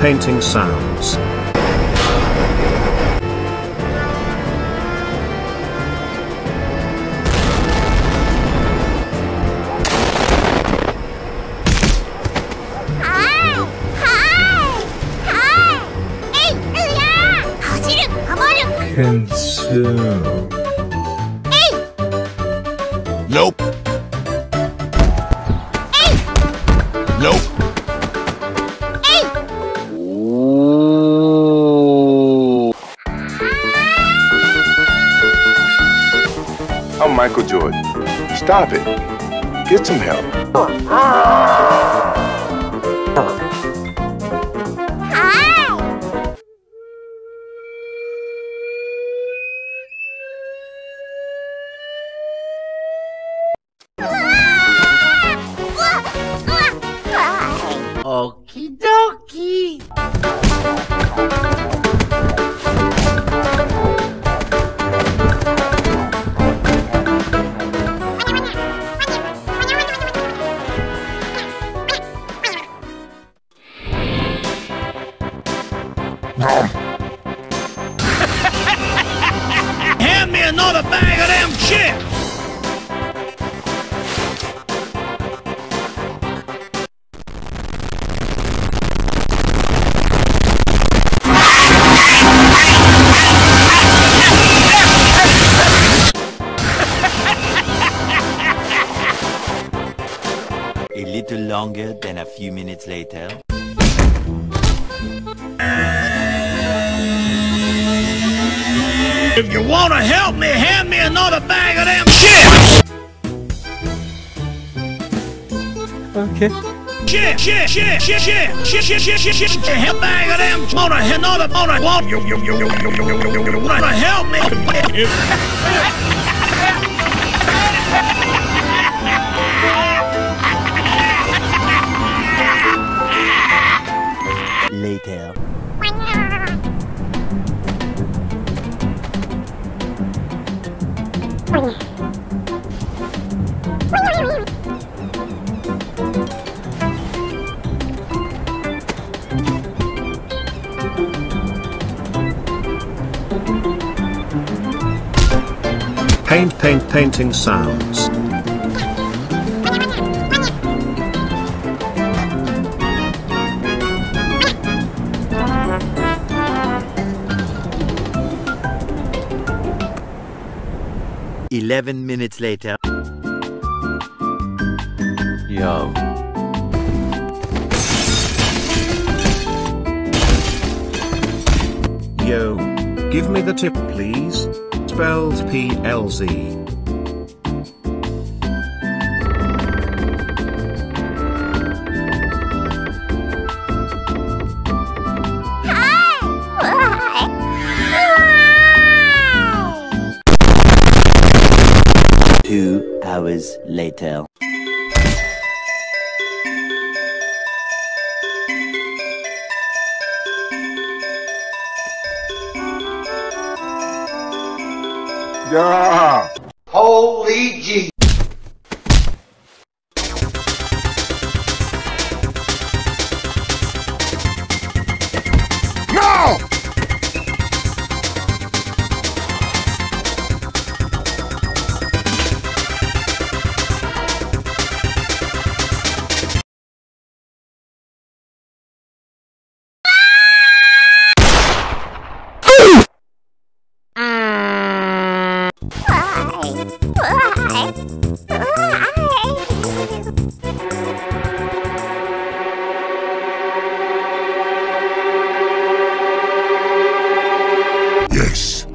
painting sounds. Consume. Nope. Nope. I'm Michael Jordan. Stop it. Get some help. Okie dokie. Hand me another bag of them chips! A little longer than a few minutes later. If you want to help me, hand me another bag of them chips! Okay. Shit, help bag of them. Want you want to help me? Later. Painting sounds. Eleven minutes later. Yo. Yo, give me the tip, please. Spelled PLZ. Hours later. Yeah. Holy G. No. Yes.